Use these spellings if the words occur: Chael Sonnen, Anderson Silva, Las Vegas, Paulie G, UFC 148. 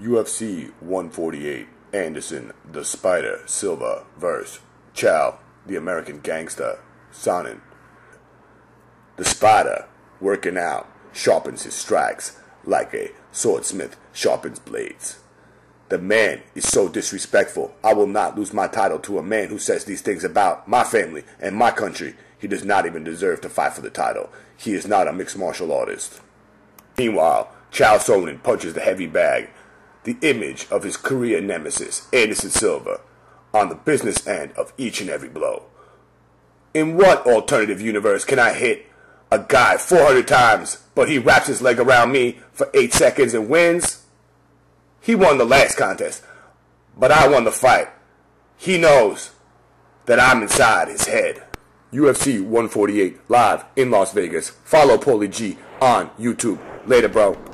UFC 148, Anderson the Spider Silva vs. Chael, the American Gangster, Sonnen. The Spider, working out, sharpens his strikes like a swordsmith sharpens blades. The man is so disrespectful. I will not lose my title to a man who says these things about my family and my country. He does not even deserve to fight for the title. He is not a mixed martial artist. Meanwhile, Chael Sonnen punches the heavy bag, the image of his career nemesis, Anderson Silva, on the business end of each and every blow. In what alternative universe can I hit a guy 400 times, but he wraps his leg around me for 8 seconds and wins? He won the last contest, but I won the fight. He knows that I'm inside his head. UFC 148 live in Las Vegas. Follow Paulie G on YouTube. Later, bro.